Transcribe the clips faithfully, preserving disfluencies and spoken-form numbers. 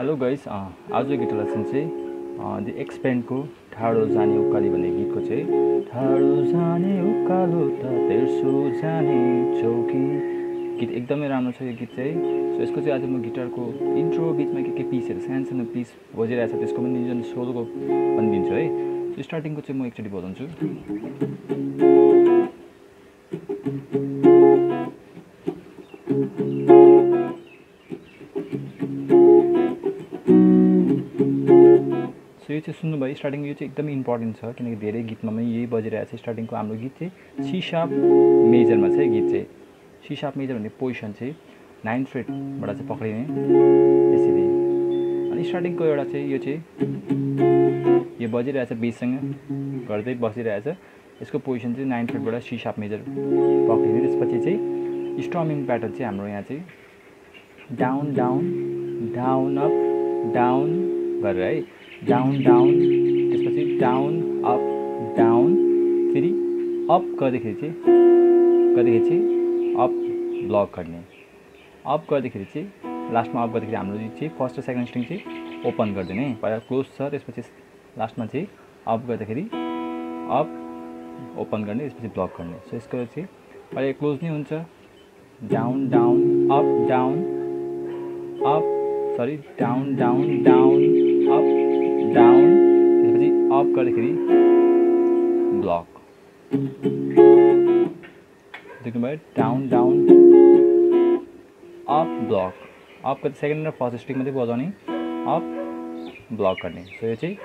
Hello guys, आज गीत lesson चाहिँ द एक्स बैंड को ठाडो जाने उकाली भन्ने गीत को ठाडो जाने उकालो त तेर्सो जाने चौकी गीत एकदमै राम्रो छ यो गीत चाहिँ। सो यसको चाहिँ आज म गिटारको इन्ट्रो बीचमा के के पीसहरु सानसानो पीस बजिरहेछ त्यसको पनि निजन सोलोको बनिदिन्छु है। सो स्टार्टिङ को चाहिँ म एकचोटी बजाउँछु। सो यो चाहिँ सुन्नुभयो स्टार्टिङ, यो चाहिँ एकदमै इम्पोर्टेन्ट छ किनकि धेरै गीतमा पनि यही बजिरहेको छ। स्टार्टिङको हाम्रो गीत चाहिँ सी शार्प मेजरमा छ। गीत चाहिँ सी शार्प मेजर भन्ने पोजिसन चाहिँ नाइन फ्रेटबाट चाहिँ पक्रिने यसरी, अनि स्टार्टिङको एउटा चाहिँ यो चाहिँ यो बजिरहेछ बेससँग गर्दै बसिरहेछ। यसको पोजिसन चाहिँ नाइन फ्रेटबाट सी शार्प मेजर पक्रिने, त्यसपछि चाहिँ स्ट्रमिङ प्याटर्न चाहिँ हाम्रो यहाँ चाहिँ down down down up down गरेर है, डाउन डाउन त्यसपछि डाउन अप डाउन, फेरि अप गर्दाखेरि चाहिँ गर्दाखेरि चाहिँ अप ब्लक गर्ने, अप गर्दाखेरि चाहिँ लास्टमा अप गर्दाखेरि हाम्रो चाहिँ फर्स्ट र सेकेन्ड स्ट्रिङ चाहिँ ओपन गरिदिने, पहिला क्लोज छ त्यसपछि लास्टमा चाहिँ अप गर्दाखेरि अप ओपन गर्ने त्यसपछि ब्लक गर्ने। सो यसको चाहिँ पहिला क्लोज नै हुन्छ, down down up down up sorry down down down up down त्यसपछि अप गर्दाखेरि ब्लक देख्नुभयो, down down up block up गर्दा सेकेन्ड र फर्स्ट स्ट्रिङ मात्रै बजाउने, अप ब्लक गर्ने। सो यो चाहिँ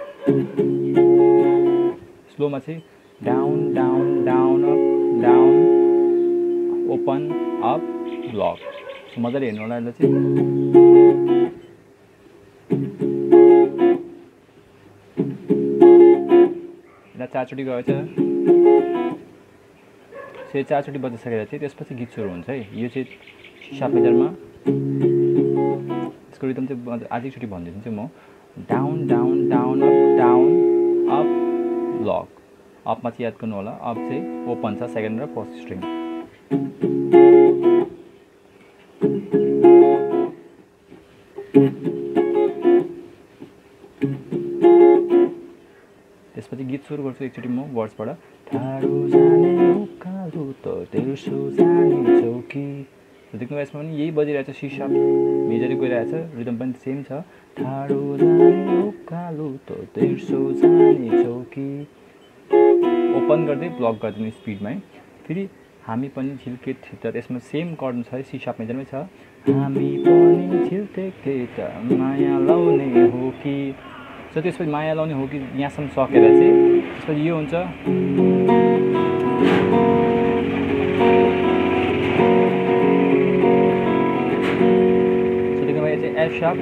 स्लोमा चाहिँ down down down up down open up block. So मजाले हेर्नु होला, यसलाई चाहिँ चारचोटि गएछ। सो चारचोटि बजाइसकेर चाहिँ त्यसपछि गीत सुरु हुन्छ है। यो चाहिँ सी शार्प मेजरमा, यसको रिदम चाहिँ आज एकचोटि भनिदिन्छु म, down down down up down up block. अपमा चाहिँ याद गर्नु होला अप चाहिँ ओपन छ सेकेन्ड र फर्स्ट स्ट्रिङ, त्यसपछि गीत सुरु गर्छु एकचोटि म वर्ड्सबाट। ठाडो जाने उकालो त तेर्सो जाने चौकी देख्नुभयो, यसमा पनि यही बजिरहेछ सी शार्प मेजरै गइरहेछ, रिदम पनि सेम छ। ठाडो जाने उकालो त तेर्सो जाने चौकी ओपन गर्दै ब्लक गरिदिने स्पिडमा, फेरि हामी पनि झिल्केट थिएटर यसमा सेम कर्ड छ सी शार्प मेजरमै छ, हामी पनि झिल्केट माया लाउने हो कि। सो त्यसपछि माया लाउने हो कि यहाँसम्म सकेर चाहिँ त्यसपछि यो हुन्छ, यो चाहिँ एफ शार्प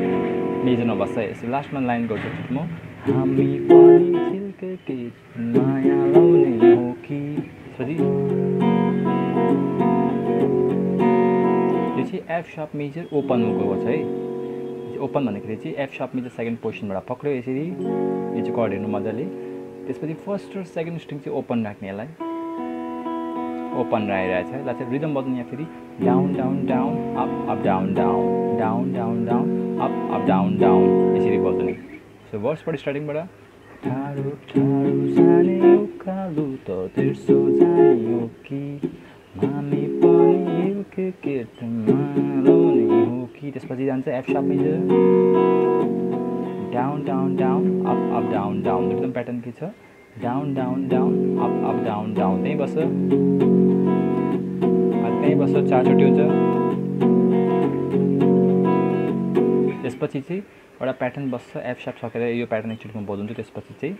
मेजर नबस्छ यसो लास्टमा लाइन गर्छु म, हामी माया लाउने हो कि। यो चाहिँ एफ शार्प मेजर ओपन गएको छ है, ओपन भन्दाखेरि चाहिँ एफ शार्प मेजर सेकेन्ड पोजिसनबाट पक्रियो यसरी, यो चाहिँ कर्ड हेर्नु मजाले। त्यसपछि फर्स्ट र सेकेन्ड स्ट्रिङ चाहिँ ओपन राख्ने, यसलाई ओपन राखिरहेछ, यसलाई चाहिँ रिदम बजाउने यहाँ फेरि down down down up up down down down down down up up down down यसरी बजाउने। सो वर्सबाट स्टार्टिङबाट ठाडो ठाडो जाने उकालो त तेर्सो जाने कि हामी पनि कि, त्यसपछि जान्छ F sharp major down down down up up down down एकदम प्याटर्न के छ, down down down up up down down त्यहीँ बस्छ अनि त्यहीँ बस्छ, चारचोटि हुन्छ। त्यसपछि चाहिँ एउटा प्याटर्न बस्छ एफ शार्प सकेर, यो प्याटर्न एकचोटि म बजाउँछु त्यसपछि चाहिँ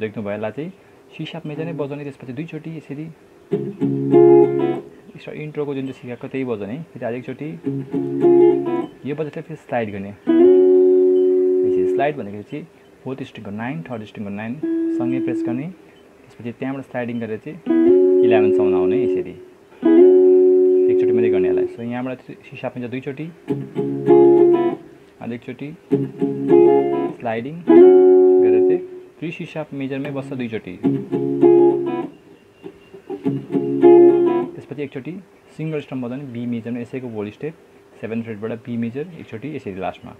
देख्नु भयो यसलाई चाहिँ सी शार्प मेजर नै बजाउने, त्यसपछि दुईचोटि यसरी इन्ट्रोको जुन चाहिँ सिकाएको त्यही बजाउने, फेरि आज एकचोटि यो बजेटलाई फेरि स्लाइड गर्ने। स्लाइड भनेको चाहिँ फोर्थ स्ट्रिङको नाइन थर्ड स्ट्रिङको नाइन सँगै प्रेस गर्ने, त्यसपछि त्यहाँबाट स्लाइडिङ गरेर चाहिँ इलेभेनसम्म आउने यसरी एकचोटि मात्रै गर्ने यसलाई। सो यहाँबाट सी शार्प मेजर दुईचोटि अनि एकचोटि स्लाइडिङ गरेर चाहिँ थ्री सी शार्प मेजर में बस्छ दुईचोटि, त्यसपछि एकचोटि सिंगल स्टम्प बजाउने बी मेजर में यसैको होल स्टेप सेभेन्थ फ्रेटबाट बी मेजर एकचोटि यसरी लास्टमा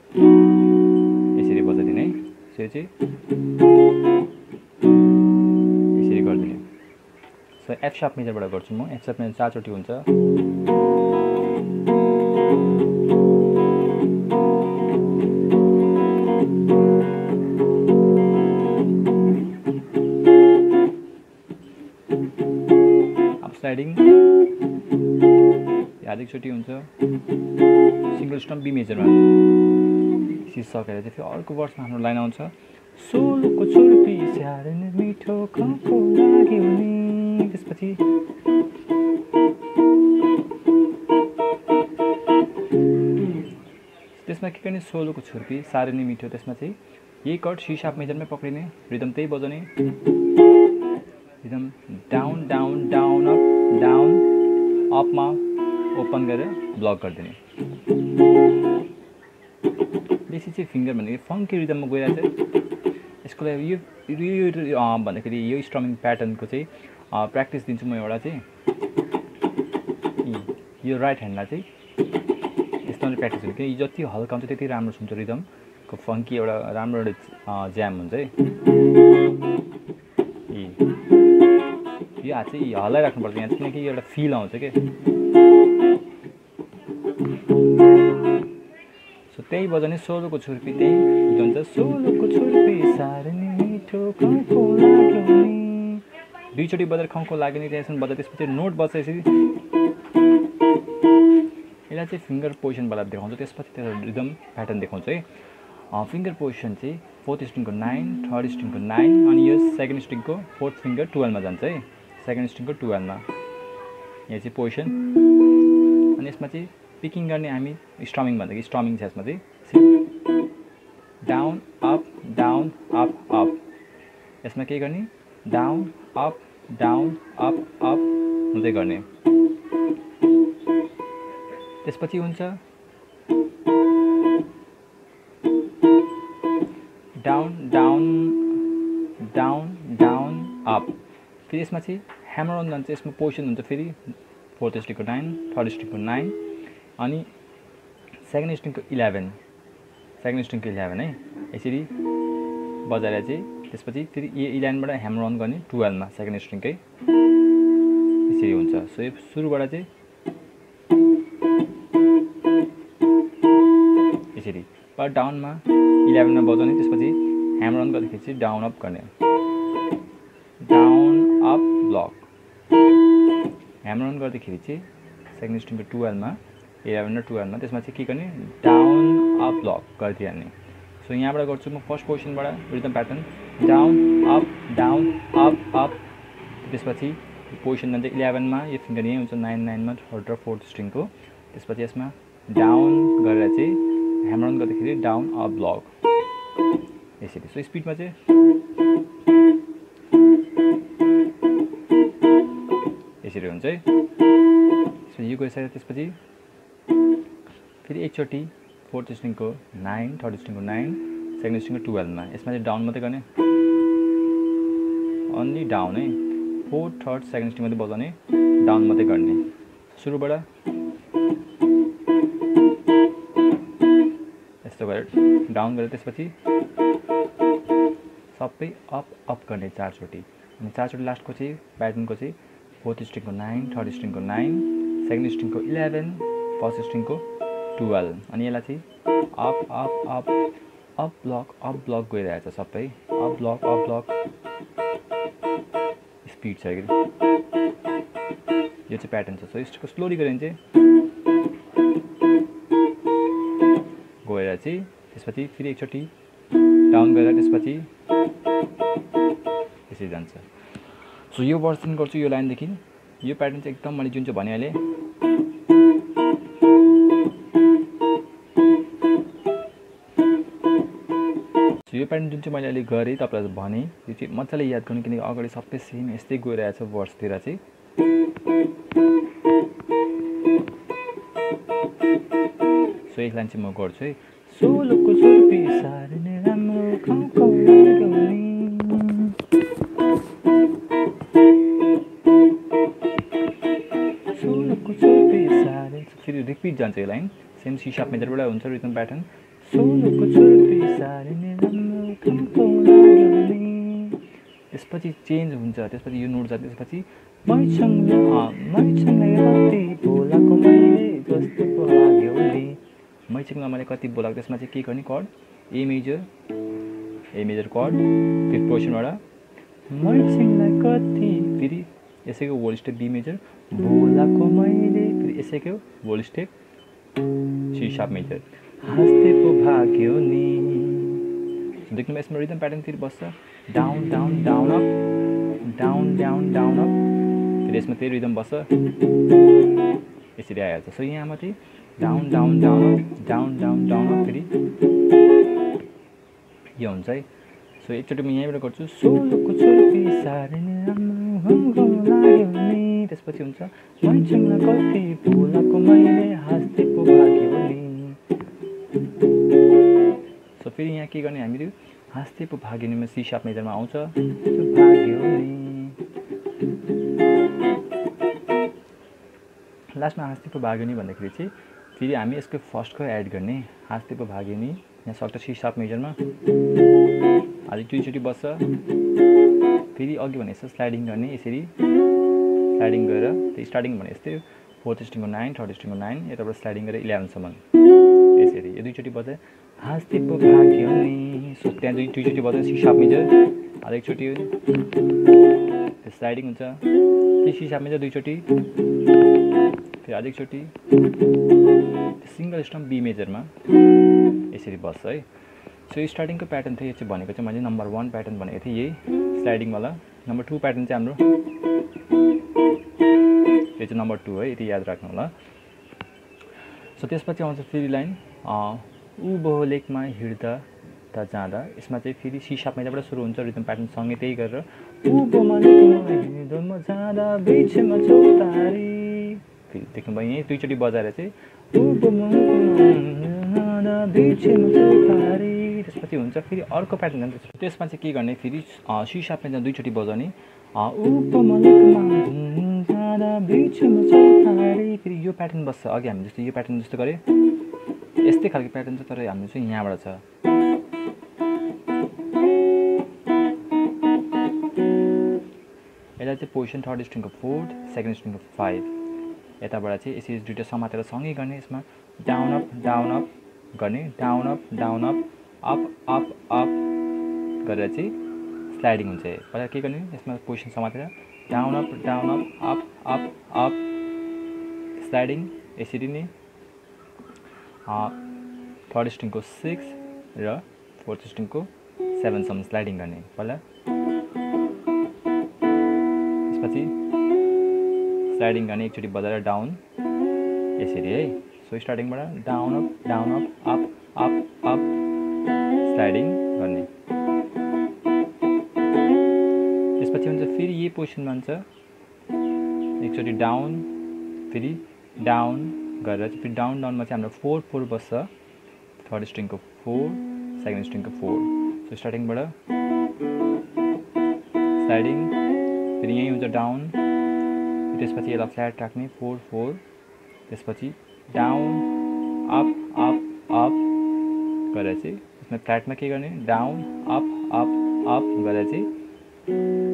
यसरी बजाइदिने, यसरी यसरी गर्दिने। सो एफ शार्प मेजरबाट गर्छु म। एफ शार्प मेजर चारचोटि हुन्छ, स्लाइडिङ याद एकचोटि हुन्छ, सिंगल स्टम्प बी मेजरमा यसरी सकेर चाहिँ फेरि अर्को वर्समा हाम्रो लाइन आउँछ। सोलुको छुर्पी स्याहार्ने मिठो खाँको लाग्यो नि, त्यसपछि त्यसमा के गर्ने, सोलुको छुर्पी सार्ने मिठो, त्यसमा चाहिँ यही कर्ड सी शार्प मेजरमै पक्रिने, रिदम त्यही बजाउने, rhythm down down down up down अपमा ओपन गरेर ब्लक गरिदिने। बेसी चाहिँ फिङ्गर भनेको फङ्की रिदममा गएर चाहिँ यसको लागि यो भन्दाखेरि यो स्ट्रमिङ प्याटर्नको चाहिँ प्र्याक्टिस दिन्छु म। एउटा चाहिँ यो राइट ह्यान्डलाई चाहिँ यस्तो प्र्याक्टिस हुन्छ कि जति हल्का हुन्छ त्यति राम्रो सुन्छ रिदमको, फङ्की एउटा राम्रो एउटा ज्याम हुन्छ है। यो हात चाहिँ हल्लाइराख्नु पर्छ यहाँ, किनकि एउटा फिल आउँछ के। सो त्यही बजाउने, सोलोको छुर्पी त्यही हुन्छ, सोलोको छुर्पी सार्ने मिठो खाँको लाग्यो नि, दुईचोटि बजार खाँको लाग्यो नि त्यहाँसम्म बजार, त्यसपछि नोट बज्छ यसरी। यसलाई चाहिँ फिङ्गर पोजिसनबाट देखाउँछ, त्यसपछि त्यो रिदम प्याटर्न देखाउँछ है। फिङ्गर पोजिसन चाहिँ फोर्थ स्ट्रिङको नाइन, थर्ड स्ट्रिङको नाइन, अनि यो सेकेन्ड स्ट्रिङको फोर्थ फिङ्गर टुवेल्भमा जान्छ है, सेकेन्ड स्ट्रिङको टुवेल्भमा यहाँ चाहिँ पोजिसन। अनि यसमा चाहिँ पिकिङ गर्ने हामी स्ट्रमिङ भन्दाखेरि स्ट्रमिङ छ यसमा चाहिँ down up down up up, यसमा के गर्ने down up down up up हुँदै गर्ने, त्यसपछि हुन्छ down down down down up. फिर इसमें हैमर ऑन जान्छ, इसमें पोजिसन हुन्छ फेरि फोर्थ स्ट्रिङको नाइन, थर्ड स्ट्रिङको नाइन, अनि सेकेन्ड स्ट्रिङको इलेभेन, सेकेन्ड स्ट्रिङको इलेभेन है यसरी बजाएर चाहिँ त्यसपछि फेरि ए इलेभेनबाट ह्यामर अन गर्ने टुवेल्भमा सेकेन्ड स्ट्रिङकै यसरी हुन्छ। सो यो सुरुबाट चाहिँ यसरी पर डाउनमा इलेभेनमा बजाउने, त्यसपछि ह्यामर अन गर्दाखेरि चाहिँ डाउन अप गर्ने, down up block, hammer on गर्दाखेरि चाहिँ सेकेन्ड स्ट्रिङको टुवेल्भमा, इलेभेन र टुवेल्भमा, त्यसमा चाहिँ के गर्ने डाउन अप ब्लक गरिदिइहाल्ने। सो यहाँबाट गर्छु म फर्स्ट पोजिसनबाट rhythm pattern down up down up up, त्यसपछि पोजिसन जान्छ इलेभेनमा, यो फिङ्गर यहीँ हुन्छ नाइन नाइनमा थर्ड र फोर्थ स्ट्रिङको, त्यसपछि यसमा डाउन गरेर चाहिँ ह्यामर अन गर्दाखेरि डाउन अप ब्लक यसरी। सो स्पिडमा चाहिँ यसरी हुन्छ है। सो यो गइसकेर त्यसपछि फेरि एकचोटि फोर्थ स्ट्रिङको नाइन, थर्ड स्ट्रिङको नाइन, सेकेन्ड स्ट्रिङको टुवेल्भमा, यसमा चाहिँ डाउन मात्रै गर्ने, ओन्ली डाउन है, फोर्थ थर्ड सेकेन्ड स्ट्रिङ मात्रै बजाउने, डाउन मात्रै गर्ने। सुरुबाट यस्तो गरेर डाउन गरेर त्यसपछि सबै अप अप गर्ने चारचोटि, अनि चारचोटि लास्टको चाहिँ प्याटर्नको चाहिँ फोर्थ स्ट्रिङको नाइन, थर्ड स्ट्रिङको नाइन, सेकेन्ड स्ट्रिङको इलेभेन, फर्स्ट स्ट्रिङको टुवेल्भ, अनि यसलाई चाहिँ up up up up block up block गइरहेछ सबै, up block up block speed छ कि यो चाहिँ प्याटर्न छ। सो यसको स्लोली गऱ्यो भने चाहिँ गएर चाहिँ त्यसपछि फेरि एकचोटि डाउन गरेर त्यसपछि यसरी जान्छ। सो यो वर्सन गर्छु यो लाइनदेखि, यो प्याटर्न चाहिँ एकदम मैले जुन चाहिँ भने अहिले यो प्याटर्न जुन चाहिँ मैले अहिले गरेँ तपाईँलाई भने, यो चाहिँ मजाले याद गर्नु, किनकि अगाडि सबै सेम यस्तै गइरहेछ वर्सतिर चाहिँ। सो एक लाइन चाहिँ म गर्छु है, सोलुको छुर्पी सार्ने राम्रो खाँको लाग्यो नि। जान्छ यो line same C sharp major बाट हुन्छ रिदम प्याटर्न सोलोको छुर्पी सारे नि राम्रो कम्पो लाग्ने त्यसपछि चेन्ज हुन्छ त्यसपछि यो नोट जान्छ त्यसपछि मैसँग मैसँग राति बोलाको मैले कस्तो लाग्यो नि मैसँग मैले कति बोलाको त्यसमा चाहिँ के गर्ने chord A major A major chord fifth position बाट मैसँग कति फेरि यसैको होल स्टेप बी मेजर बोलाको मैले फेरि यसैको whole step C sharp major हस्ते पो भाग्यो नि देख्नु यसमा रिदम प्याटर्न फेरि बस्छ down down down up down down down up फेरि यसमा त्यही रिदम बस्छ यसरी आइहाल्छ सो यहाँ मात्रै down down down up down down down up फेरि यो हुन्छ है सो एकचोटि म यहीँबाट गर्छु सोलोको छुर्पी सारे नि राम्रो लाग्यो नि त्यसपछि हुन्छ मैसँग कति बोलाको मैले हस्ते पो भाग्यो नि सो फिर यहाँ के गर्ने हामीले हाँस्ते पो भाग्योमा सी शार्प मेजरमा आउँछ लास्टमा हाँस्ते पो भाग्यो नि भन्दाखेरि चाहिँ फेरि हामी यसको फर्स्टको एड गर्ने हाँस्ते पो भाग्यो नि यहाँ सक्छ सी शार्प मेजरमा अझै दुईचोटि बस्छ फेरि अघि भने जस्तो स्लाइडिङ गर्ने यसरी स्लाइडिङ गरेर त्यो स्टार्टिङ भने यस्तै फोर्थ स्ट्रिङको नाइन थर्ड स्ट्रिङको नाइन यताबाट स्लाइडिङ गरेर इलेभेनसम्म यसरी यो दुईचोटि बजाए हाँस्ते पो भाग्यो नि सो त्यहाँ दुई दुईचोटि बजाए सी शार्प मेजर अझ एकचोटि स्लाइडिङ हुन्छ त्यो सी शार्प मेजर दुईचोटि फेरि अझ एकचोटि सिङ्गल स्टम्प बी मेजरमा यसरी बस्छ है सो यो स्टार्टिङको प्याटर्न थियो यो चाहिँ भनेको चाहिँ मैले नम्बर वान प्याटर्न भनेको थिएँ यही स्लाइडिङवाला नम्बर टू प्याटर्न चाहिँ हाम्रो यो चाहिँ नम्बर टू है यति याद राख्नु होला सो त्यसपछि आउँछ फेरि लाइन ऊ बहुलेखमा हिँड्दा त जाँदा यसमा चाहिँ फेरि सी शार्प मेजरबाट सुरु हुन्छ रिदम प्याटर्न सँगै त्यही गरेर देख्नुभयो यहीँ दुईचोटि बजाएर चाहिँ त्यसपछि हुन्छ फेरि अर्को प्याटर्न जान्छ त्यसमा चाहिँ के गर्ने फेरि सी शार्प मेजरमा दुईचोटि बजाउने फेरि यो प्याटर्न बस्छ अघि हामी जस्तो यो प्याटर्न जस्तो गऱ्यो यस्तै खालको प्याटर्न छ तर हाम्रो चाहिँ यहाँबाट छ यसलाई चाहिँ पोजिसन थर्ड स्ट्रिङको फोर्थ सेकेन्ड स्ट्रिङको फाइभ यताबाट चाहिँ यसरी दुइटा समातेर सँगै गर्ने यसमा डाउन अप डाउन अप गर्ने down up down up up up up गरेर चाहिँ स्लाइडिङ हुन्छ पहिला के गर्ने यसमा पोजिसन समातेर down up down up up up up sliding यसरी नै थर्ड स्ट्रिङको सिक्स र फोर्थ स्ट्रिङको सेभेनसम्म स्लाइडिङ गर्ने पहिला त्यसपछि स्लाइडिङ गर्ने एकचोटि बजाएर डाउन यसरी है सो स्टार्टिङबाट down up down up up up up sliding गर्ने त्यसपछि हुन्छ फेरि यही पोजिसनमा हुन्छ एकचोटि डाउन फेरि डाउन गरेर चाहिँ फेरि डाउन डाउनमा चाहिँ हाम्रो फोर फोर बस्छ थर्ड स्ट्रिङको फोर सेकेन्ड स्ट्रिङको फोर सो स्टार्टिङबाट स्लाइडिङ फेरि यहीँ हुन्छ डाउन त्यसपछि यसलाई फ्ल्याट राख्ने फोर फोर त्यसपछि डाउन अप अप अप गरेर चाहिँ यसमा फ्ल्याटमा के गर्ने डाउन अप अप अप गरेर चाहिँ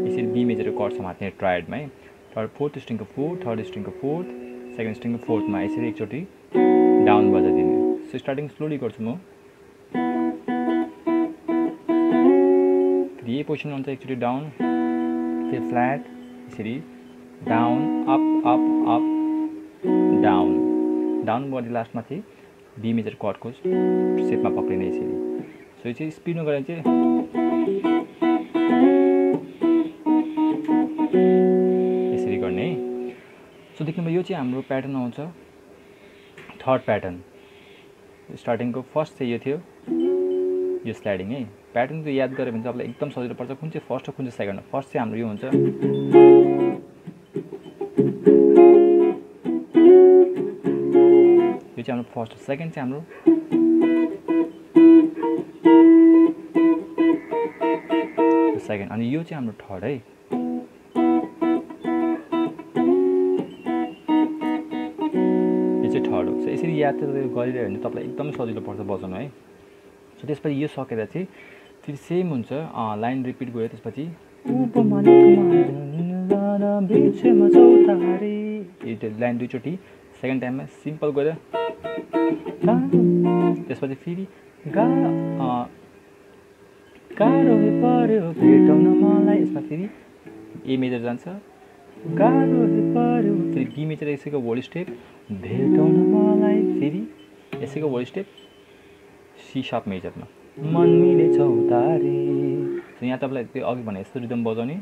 यसरी बी मेजरको कर्ड समात्ने ट्रायडमा है थर्ड फोर्थ स्ट्रिङको फोर थर्ड स्ट्रिङको फोर्थ सेकेन्ड स्ट्रिङको फोर्थमा यसरी एकचोटि डाउन बजाइदिने सो स्टार्टिङ स्लोली गर्छु म यही पोजिसन हुन्छ एकचोटि डाउन फेरि फ्ल्याट यसरी down up up up down down बढी लास्टमा चाहिँ बी मेजर कर्डको सेपमा पक्रिने यसरी सो यो चाहिँ स्पिडमा गरेर चाहिँ यसरी गर्ने है सो देख्नुभयो यो चाहिँ हाम्रो प्याटर्न आउँछ थर्ड प्याटर्न स्टार्टिङको फर्स्ट चाहिँ यो थियो यो स्लाइडिङ है प्याटर्न चाहिँ याद गऱ्यो भने चाहिँ तपाईँलाई एकदम सजिलो पर्छ कुन चाहिँ फर्स्ट हो कुन चाहिँ सेकेन्ड हो फर्स्ट चाहिँ हाम्रो यो हुन्छ यो चाहिँ हाम्रो फर्स्ट सेकेन्ड चाहिँ हाम्रो सेकेन्ड अनि यो चाहिँ हाम्रो थर्ड है यसरी याद चाहिँ गरिरह्यो भने तपाईलाई एकदम सजिलो पर्छ बजाउन है। सो त्यसपछि यो सकेर चाहिँ फेरि सेम हुन्छ लाइन रिपिट गयो त्यसपछि लाइन दुईचोटि सेकेन्ड टाइममा सिम्पल गएर त्यसपछि फेरि गा गाह्रो पर्यो भेटाउन मलाई यसमा फेरि ए मेजर जान्छ गाह्रो पर्यो फेरि बी मेजर यसैको होल स्टेप भेटाउन मलाई फेरि यसैको होल स्टेप सी शार्प मेजरमा मन मिलेछ उतारे। यहाँ तपाईँलाई त्यो अघि भने यस्तो रिदम बजाउने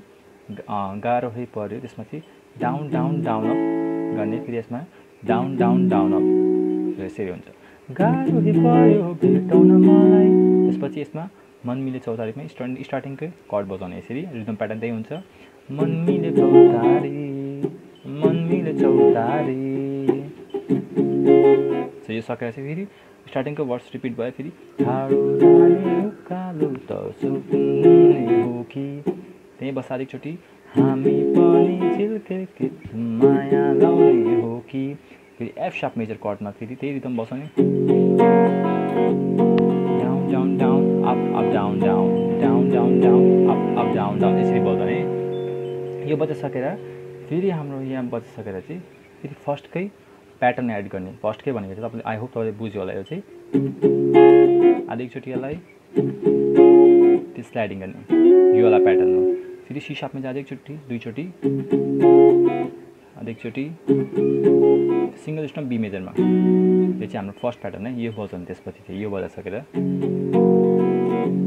गाह्रो पर्यो त्यसमा चाहिँ डाउन डाउन डाउन अप गर्ने फेरि यसमा डाउन डाउन डाउन अप यसरी हुन्छ गाह्रो पर्यो भेटाउन मलाई त्यसपछि यसमा मन मिले चौतारीमा स्टार्ट स्टार्टिङकै कर्ड बजाउने यसरी रिदम प्याटर्न त्यही हुन्छ मन मिले चौतारी मन मिले चौतारी। सो यो सकेर चाहिँ फेरि स्टार्टिङको वर्ड्स रिपिट भयो फेरि ठाडो जाने उकालो त सुत्ने हो कि त्यही बसा एकचोटि हामी पनि झिल्केकी माया लाउने हो कि फेरि एफ शार्प मेजर कर्डमा फेरि त्यही रिदम बसाउने down down up up down down down down down up up down down यसरी बजाउने। यो बजाइसकेर फेरि हाम्रो यहाँ बजाइसकेर चाहिँ फेरि फर्स्टकै प्याटर्न एड गर्ने फर्स्टकै भनेको चाहिँ तपाईँले आई होप तपाईँले बुझ्यो होला। यो चाहिँ अहिले एकचोटि यसलाई त्यो स्लाइडिङ गर्ने योवाला प्याटर्न हो फेरि सी शार्पमा चाहिँ एकचोटि दुईचोटि एकचोटि सिङ्गल स्टम बी मेजरमा यो चाहिँ हाम्रो फर्स्ट प्याटर्न है यो बजाउने त्यसपछि चाहिँ यो बजाइसकेर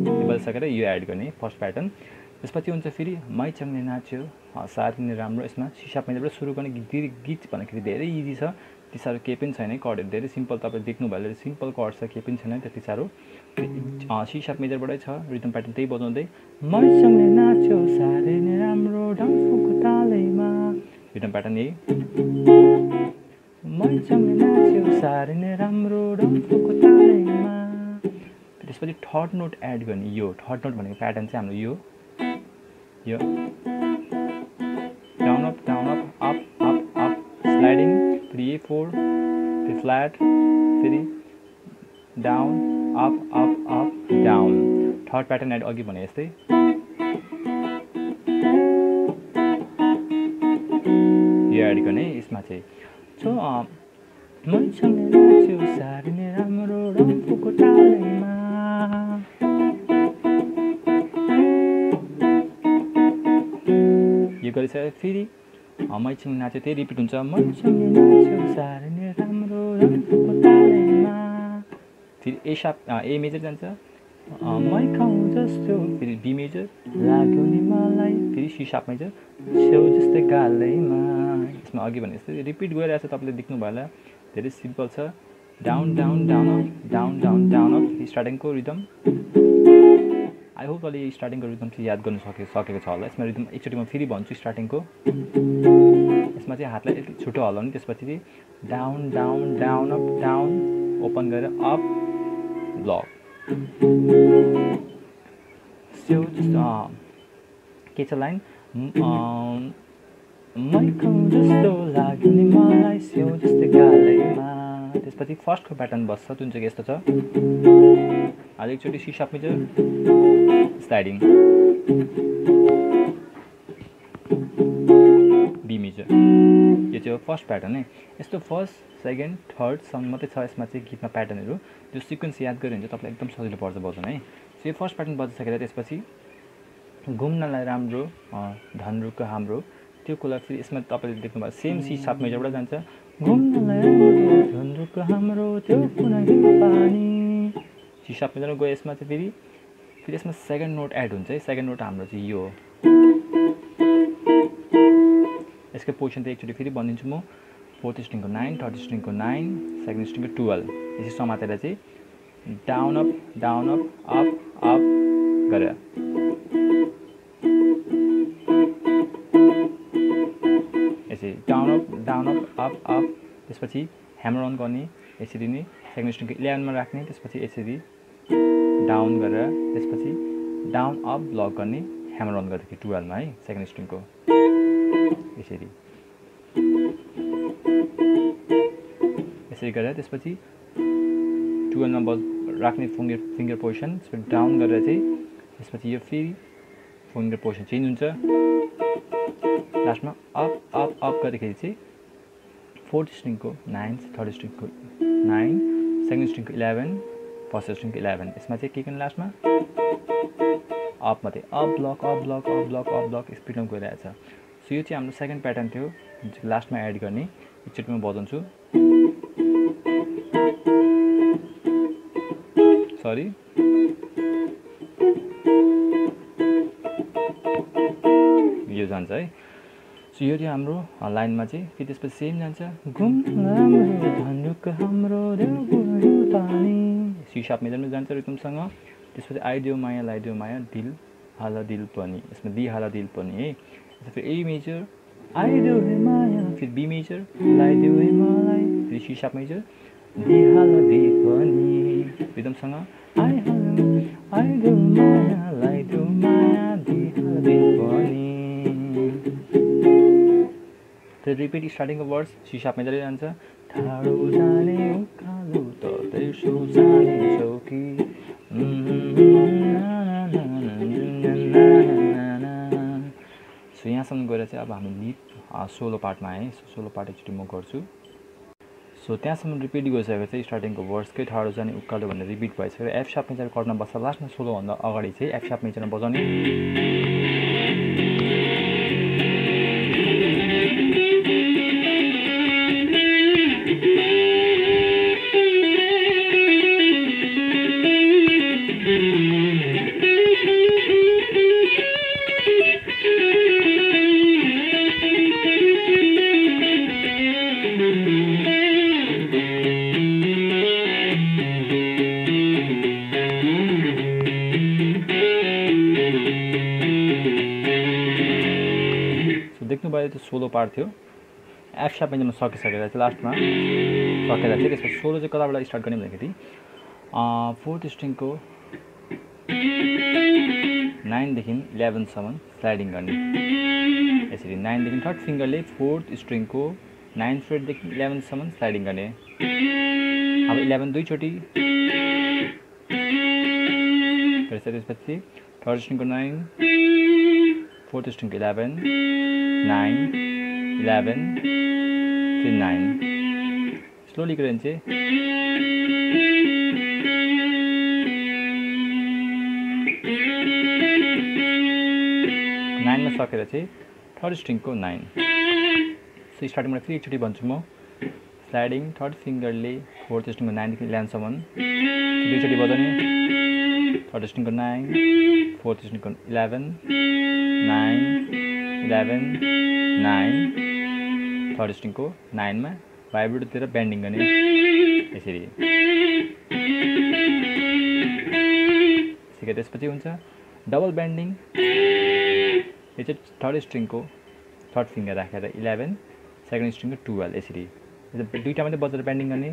यो बजाइसकेर यो एड गर्ने फर्स्ट प्याटर्न। त्यसपछि हुन्छ फेरि माइचङले नाच्यो साथी नै राम्रो यसमा सिसाप मेजरबाट सुरु गर्ने गीत गीत भन्दाखेरि धेरै इजी छ त्यति साह्रो केही पनि छैन कर्डहरू धेरै सिम्पल तपाईँ देख्नुभयो सिम्पल कर्ड छ केही पनि छैन त्यति साह्रो सिसाप मेजरबाटै छ रिदम प्याटर्न त्यही बजाउँदै माइचङले नाच्यो साथी नै राम्रो डान्सको तालैमा रिदम प्याटर्न यही त्यसपछि थर्ड नोट एड गर्ने यो थर्ड नोट भनेको प्याटर्न चाहिँ हाम्रो यो यो down up down up up up up sliding फेरि ए फोर फेरि फ्ल्याट फेरि down up up up down third pattern add अघि भने यस्तै एड गर्ने यसमा चाहिँ सो यो गरिसकेर फेरि मैसँग नाच्यो त्यही रिपिट हुन्छ फेरि ए शार्प ए मेजर जान्छ मै खाउँ जस्तो फेरि बी मेजर लाग्यो नि मलाई फेरि सी शार्प मेजर छेउ जस्तै गालैमा यसमा अघि भने जस्तै रिपिट गइरहेको छ तपाईँले देख्नुभयो होला धेरै सिम्पल छ down down down up down down down up स्टार्टिङको रिदम आई होप तपाईँले स्टार्टिङको रिदम चाहिँ याद गर्नु सके सकेको छ होला। यसमा रिदम एकचोटि म फेरि भन्छु स्टार्टिङको यसमा चाहिँ हातलाई अलिक छुट्टो हल्लाउने त्यसपछि चाहिँ down down down up down open गरेर अप ब्लक सेउ के छ लाइन मैको जस्तो लाग्यो नि मलाई सेउ जस्तै गालैमा त्यसपछि फर्स्टको प्याटर्न बस्छ जुन चाहिँ यस्तो छ आज एकचोटि C sharp major sliding B major यो चाहिँ हो फर्स्ट प्याटर्न है। यस्तो फर्स्ट सेकेन्ड थर्डसम्म मात्रै छ यसमा चाहिँ गीतमा प्याटर्नहरू त्यो सिक्वेन्स याद गऱ्यो भने चाहिँ तपाईँलाई एकदम सजिलो पर्छ बजाउन है। सो यो फर्स्ट प्याटर्न बजाइसकेर त्यसपछि घुम्नलाई राम्रो धनरुखको हाम्रो त्यो कुरा फेरि यसमा तपाईँले देख्नुभयो सेम सी शार्प मेजरबाट जान्छ घुम्नलाई राम्रो धनरुखको हाम्रो त्यो पानी सी शार्प मेजरमा गयो यसमा चाहिँ फेरि फेरि यसमा सेकेन्ड नोट एड हुन्छ है सेकेन्ड नोट हाम्रो चाहिँ यो हो यसको पोजिसन त एकचोटि फेरि भनिदिन्छु म फोर्थ स्ट्रिङको नाइन थर्ड स्ट्रिङको नाइन सेकेन्ड स्ट्रिङको टुवेल्भ यसरी समातेर चाहिँ down up down up up up गरेर यसरी down up down up up up त्यसपछि ह्यामर अन गर्ने यसरी नै सेकेन्ड स्ट्रिङको इलेभेनमा राख्ने त्यसपछि यसरी डाउन गरेर त्यसपछि डाउन अप ब्लक गर्ने ह्यामर अन गर्दाखेरि टुवेल्भमा है सेकेन्ड स्ट्रिङको यसरी यसरी गरेर त्यसपछि टु एन्डमा बल राख्ने फिङ्गर फिङ्गर पोजिसन त्यसपछि डाउन गरेर चाहिँ त्यसपछि यो फेरि फिङ्गर पोजिसन चेन्ज हुन्छ। लास्टमा अप अप अप गर्दाखेरि चाहिँ फोर्थ स्ट्रिङको नाइन, थर्ड स्ट्रिङको नाइन, सेकेन्ड स्ट्रिङको इलेभेन, फर्स्ट स्ट्रिङको इलेभेन। यसमा चाहिँ के गर्ने लास्टमा अप मात्रै up block up block up block up block स्पिडमा गइरहेछ। सो यो चाहिँ हाम्रो सेकेन्ड प्याटर्न थियो जुन चाहिँ लास्टमा एड गर्ने। एकचोटि म बजाउँछु, सरी यो जान्छ है। सो यो चाहिँ हाम्रो लाइनमा चाहिँ फेरि त्यसपछि सेम जान्छ सी शार्प मेजरमा जान्छ रिदमसँग। त्यसपछि आइदेऊ माया लाइदेऊ माया दिल हाला दिल पनि, यसमा दि हाला दिल पनि है। फिर ए मेजर आइदेऊ माया, फिर बी मेजर लाइदेऊ मलाई, फिर सी शार्प मेजर दि हाला दि पनि रिदमसँग आइ आइदेऊ माया लाइदेऊ माया दि हाला दि पनि। तर रिपिट स्टार्टिङको वर्ड्स सी शार्प मेजरले जान्छ ठाडो जाने उकालो त त्यसो जाने चौकी यहाँसम्म गएर चाहिँ अब हामी लिप सोलो पार्टमा आएँ। सो सोलो पार्ट एकचोटि म गर्छु। सो त्यहाँसम्म रिपिट गरिसकेको चाहिँ स्टार्टिङको वर्ड्सकै ठाडो जाने उकालो भनेर रिपिट भइसक्यो। एफ शार्प मेजर कर्डमा बस्दा लास्टमा सोलोभन्दा अगाडि चाहिँ एफ शार्प मेजरमा बजाउने। त्यो सोलो पार्ट थियो। एफ शार्प मेजरमा सकिसकेर चाहिँ लास्टमा सकेर चाहिँ त्यसपछि सोलो चाहिँ कताबाट स्टार्ट गर्ने भन्दाखेरि फोर्थ स्ट्रिङको नाइनदेखि इलेभेनसम्म स्लाइडिङ गर्ने। यसरी नाइनदेखि थर्ड फिङ्गरले फोर्थ स्ट्रिङको नाइन फ्रेटदेखि इलेभेनसम्म स्लाइडिङ गर्ने। अब इलेभेन दुईचोटि, त्यसपछि थर्ड स्ट्रिङको नाइन, फोर्थ स्ट्रिङको इलेभेन, नाइन, इलेभेन, फिर नाइन। स्लोली करें से नाइन में सकेर चाहिँ थर्ड स्ट्रिंग को नाइन। सो स्टार्टिंग में फिर एकचोटि भन्छु म स्लाइडिंग थर्ड फिंगरले फोर्थ स्ट्रिंग को नाइन देखि इलेभेन सम्म दुईचोटि बजाउने थर्ड स्ट्रिंग को नाइन, फोर्थ स्ट्रिंग को eleven, nine eleven, nine, third string को नाइन में वाइब्रेट तेरा बेंडिंग करने। यसरी ठीक है। त्यसपछि हुन्छ डबल बेंडिंग। यो चाहिँ थर्ड स्ट्रिंग को थर्ड फिंगर राखेर इलेभेन, सेकेंड स्ट्रिंग को ट्वेल्व। यसरी दुईटा मात्रै बजाएर बेंडिंग गर्ने,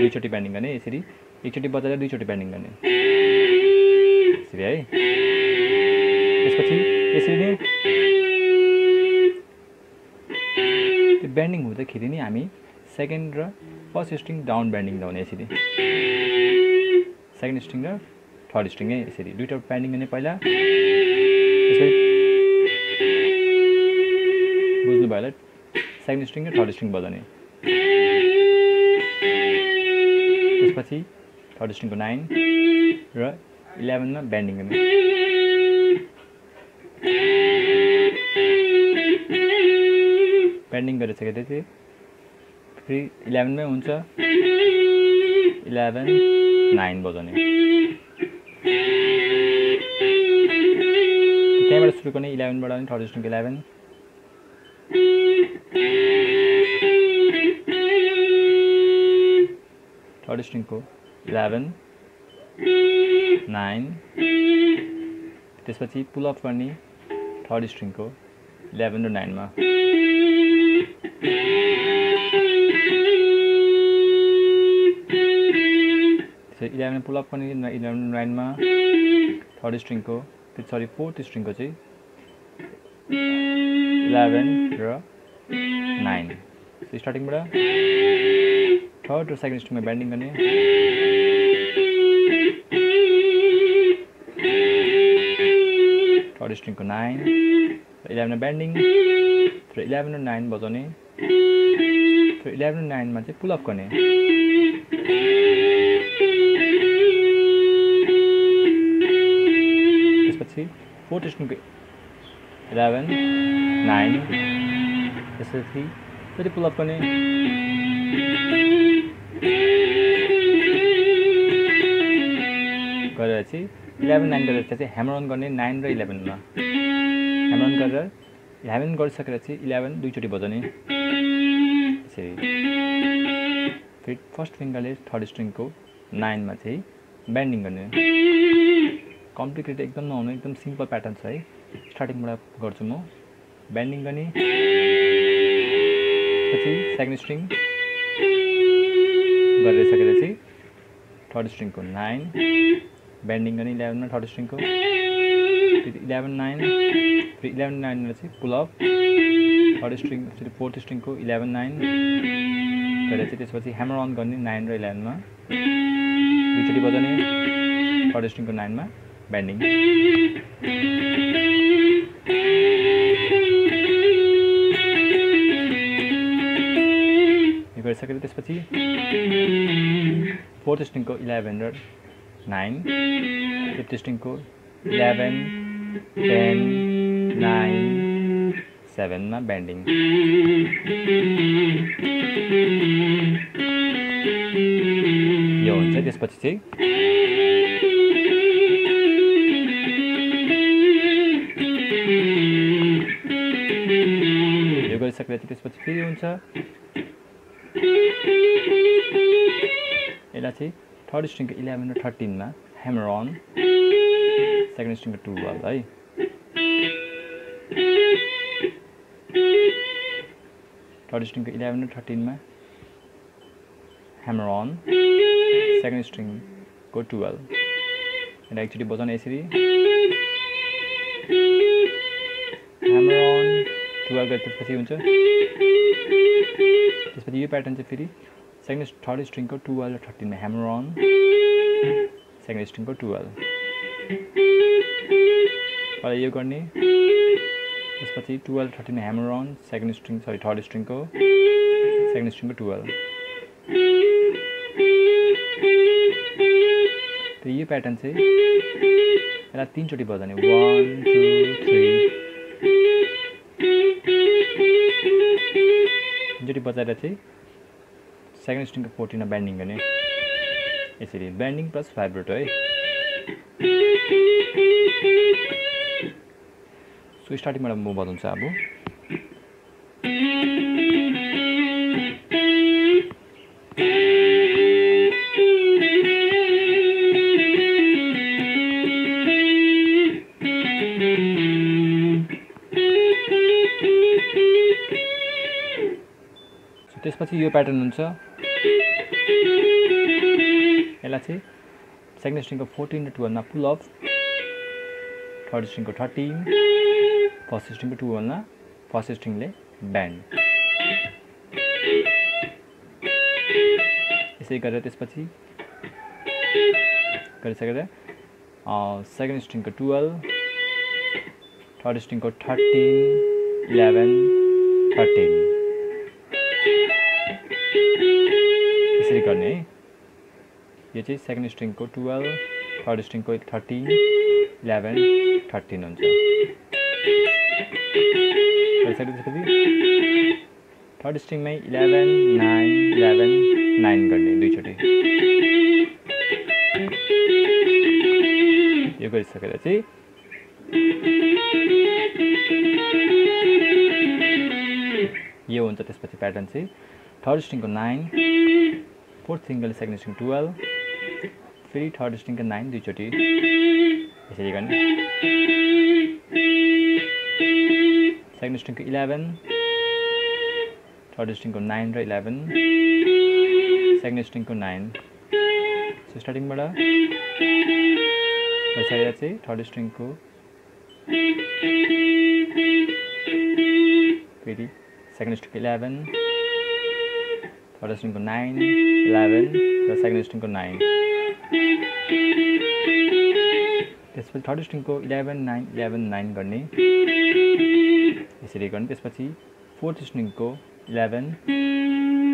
दुईचोटि बेंडिंग गर्ने। यसरी एकचोटि बजाएर दुईचोटि बेंडिंग गर्ने। यसरी है। त्यसपछि यसरी नै त्यो बेन्डिङ हुँदाखेरि नै हामी सेकेन्ड र फर्स्ट स्ट्रिङ डाउन बेन्डिङ ल्याउने। यसरी सेकेन्ड स्ट्रिङ र थर्ड स्ट्रिङ है। यसरी दुईवटा बेन्डिङ गर्ने पहिला। बुझ्नुभयो होला, सेकेन्ड स्ट्रिङ र थर्ड स्ट्रिङ बजाउने। त्यसपछि थर्ड स्ट्रिङको नाइन र इलेभेनमा बेन्डिङ गर्ने। बेन्डिङ गरिसकेपछि फेरि इलेभेनमै हुन्छ इलेभेन नाइन बजाउने। त्यहाँबाट सुरु गर्ने इलेभेनबाट अनि थर्ड स्ट्रिङको इलेभेन। थर्ड स्ट्रिङको इलेभेन, नाइन। त्यसपछि पुल अप गर्ने थर्ड स्ट्रिङको इलेभेन र नाइनमा। इलेभेन पुल अप गर्ने इलेभेन नाइनमा, थर्ड स्ट्रिङको सरी फोर्थ स्ट्रिङको चाहिँ इलेभेन र नाइन। तो स्टार्टिंग बढ़ा थर्ड और सेकंड इंस्ट्रूमेंट में बैंडिंग करनी है। थर्ड स्ट्रिंग को नाइन इलेवन बैंडिङ फिर इलेवन और नाइन बजाने फिर इलेवन और नाइन में पुल अप करने फोर्थ स्ट्रिंग को इलेवन नाइन इसी थ्री फिर पुल अप करने गरेपछि इलेवन नाइन गरेपछि ह्यामर अन गर्ने नाइन र इलेवन मा ह्यामर अन गरेर ह्यामर गरिसकेपछि इलेवन दुईचोटी बजाउने यसरी फिर फर्स्ट फिङ्गरले थर्ड स्ट्रिङ को नाइन मा चाहिँ बेन्डिङ गर्ने। कम्प्लिकेटेड एकदम नहुने एकदम सिम्पल प्याटर्न छ है। स्टार्टिङबाट गर्छु म बेन्डिङ गर्ने पछि सेकेन्ड स्ट्रिङ गरिसकेपछि थर्ड स्ट्रिङ को नाइन बेन्डिङ गर्ने इलेवन थर्ड स्ट्रिङ को इलेवन नाइन फिर इलेवन नाइन में पुल अप थर्ड स्ट्रिङ फिर फोर्थ स्ट्रिङ को इलेवन नाइन गरेर त्यसपछि ह्यामर अन गर्ने नाइन र इलेवन मा दुईचोटी बजाउने थर्ड स्ट्रिङ को नाइन मा बेन्डिङ। त्यसपछि फोर्थ स्ट्रिङ को इलेवन र नाइन फिफ्थ स्ट्रिङ को इलेवन टेन नाइन सेवन मा बेन्डिङ। यो हुन्छ। त्यसपछि चाहिँ यो गरिसकेपछि त्यसपछि फेरि हुन्छ यसलाई थर्ड स्ट्रिङ को इलेवन र थर्टीन मा ह्यामर अन सेकेन्ड स्ट्रिङ को टू वाला है थर्ड स्ट्रिङ को इलेवन र थर्टीन मा ह्यामर अन सेकेन्ड स्ट्रिङ को ट्वेल्व यसलाई एकचोटि बजाउने यसरी ह्यामर अन ट्वेल्व गरेपछि हुन्छ। त्यसपछि यो प्याटर्न चाहिँ फेरि सेकेन्ड थर्ड स्ट्रिङ को ट्वेल्व र थर्टीन में ह्यामर अन सेकेन्ड स्ट्रिङ को ट्वेल्व अब यो गर्ने त्यसपछि ट्वेल्व थर्टीन में hammer on second string sorry third string को सेकेन्ड स्ट्रिङ को ट्वेल्व। तो यो प्याटर्न चाहिँ यसलाई तीनचोटि बजाउने वन टू थ्री तीनचोटि बजाएर चाहिँ सेकेन्ड स्ट्रिङ को फोर्टीन में बेन्डिङ गर्ने यसरी बेन्डिङ प्लस भाइब्रेटो है। सो स्टार्टिङबाट म बजाउँछु अब त्यसपछि यो प्याटर्न हुन्छ यसलाई चाहिँ सेकेन्ड स्ट्रिङ को फोर्टीन र ट्वेल्व मा पुल अप थर्ड स्ट्रिङ को थर्टीन फर्स्ट स्ट्रिङ को ट्वेल्व मा फर्स्ट स्ट्रिङले ब्यान्ड यसरी गरेर त्यसपछि गरिसकेर सेकेन्ड स्ट्रिङ को ट्वेल्व थर्ड स्ट्रिङ को थर्टीन इलेवन थर्टीन यसरी गर्ने है। यो चाहिँ सेकेन्ड स्ट्रिङ को ट्वेल्व थर्ड स्ट्रिङ को थर्टीन इलेवन थर्टीन हुन्छ। थर्ड स्ट्रिङमै इलेवन नाइन इलेवन नाइन गर्ने दुईचोटि यो गरिसकेर चाहिँ यो हुन्छ। त्यसपछि प्याटर्न चाहिँ थर्ड स्ट्रिङ को nine fourth single second string twelve फिर थर्ड स्ट्रिङ का नाइन दुईचोटी यसरी गर्ने सेकेन्ड स्ट्रिङ को इलेवन थर्ड स्ट्रिङ को नाइन र इलेवन सेकेन्ड स्ट्रिङ को नाइन स्टार्टिङबाट बजाएर चाहिँ थर्ड स्ट्रिङ को फेरि सेकेन्ड स्ट्रिङ को इलेवन फर्स्ट स्ट्रिंग को नाइन, इलेवन र सेकेन्ड स्ट्रिंग को नाइन, त्यसपछि थर्ड स्ट्रिंग को इलेवन नाइन इलेवन नाइन गर्ने यसरी गर्ने। त्यसपछि फोर्थ स्ट्रिंग को इलेवन,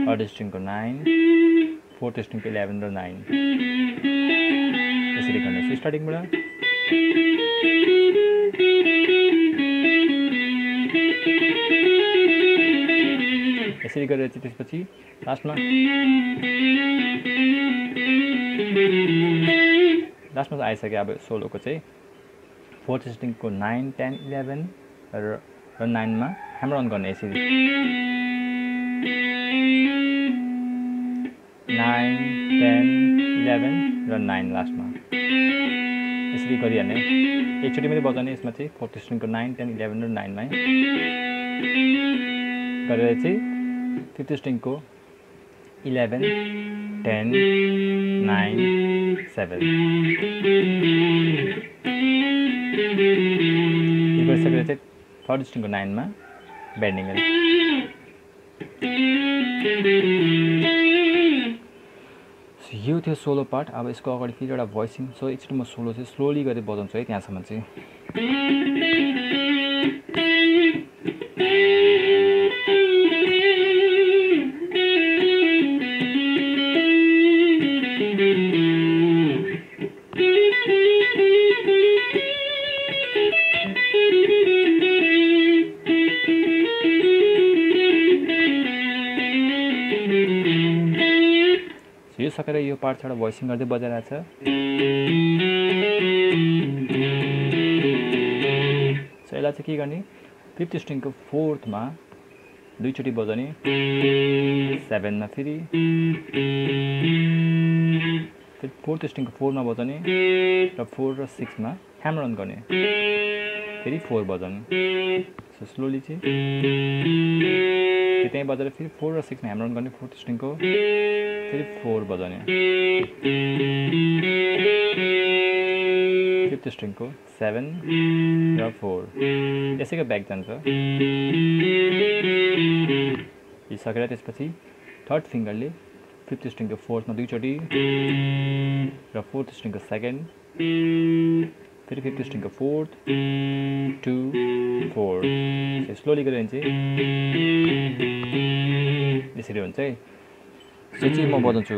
थर्ड स्ट्रिंग को नाइन, फोर्थ स्ट्रिंग को इलेवन र नाइन यसरी गर्ने। सो स्टार्टिङबाट यसरी गरेर चाहिँ त्यसपछि लास्टमा लास्टमा आइसक्यो अब सोलोको चाहिँ फोर्थ स्ट्रिङको नाइन, टेन, इलेवन र नाइनमा ह्यामर अन गर्ने। यसरी नाइन, टेन, इलेवन र नाइन लास्टमा यसरी गरिहाल्ने। एकचोटि मात्रै बजाउने, यसमा चाहिँ फोर्थ स्ट्रिङको नाइन, टेन, इलेवन र नाइनमा गरेर चाहिँ फिफ्थ स्ट्रिङको इलेवन, टेन, नाइन, सेभेन गरिसकेर चाहिँ थर्ड स्ट्रिङको नाइनमा बेन्डिङहरू। यो थियो सोलो पार्ट। अब यसको अगाडि फेरि एउटा भोइसिङ। सो एकचोटि म सोलो चाहिँ स्लोली गरेर बजाउँछु है त्यहाँसम्म चाहिँ। यो सकेर यो पार्ट छ, भोइसिङ गर्दै बजाइरहेछ। सो यसलाई चाहिँ के गर्ने, फिफ्थ स्ट्रिङको फोर्थमा दुईचोटि बजाउने, सेभेनमा फेरि, फोर्थ स्ट्रिङको फोरमा बजाउने र फोर र सिक्समा ह्यामर अन गर्ने, फेरि फोर बजाउने। सो स्लोली चाहिँ त्यहीँ बजाएर फेरि फोर र सिक्समा ह्यामर अन गर्ने, फोर्थ स्ट्रिङको फिर फोर बजाने, फिफ्थ स्ट्रिंग को सेवेन र फोर, इसी का बैक जान्छ। ये सकेर त्यसपछि थर्ड फिंगरले फिफ्थ स्ट्रिंग को फोर्थ में दुईचोटी र फोर्थ स्ट्रिंग को सेकेंड, फिर फिफ्थ स्ट्रिंग को फोर्थ, टू, फोर, स्लोली गरेर चाहिँ यसरी हुन्छ है। सो चाहिँ म बजाउँछु।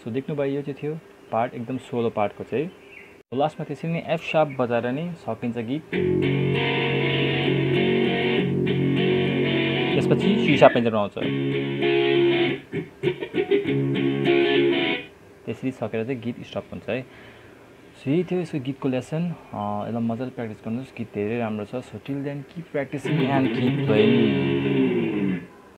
सो देख्नुभयो यो चाहिँ थियो पार्ट, एकदम सोलो पार्टको चाहिँ। लास्टमा त्यसरी नै एफ शार्प बजाएर नै सकिन्छ गीत। त्यसपछि सी शार्प पेन्जरमा आउँछ। त्यसरी सकेर चाहिँ गीत स्टप हुन्छ है। सो यही थियो यसको गीतको लेसन। यसलाई मजाले प्र्याक्टिस गर्नुहोस्, गीत धेरै राम्रो छ। So till then keep practising and keep playing.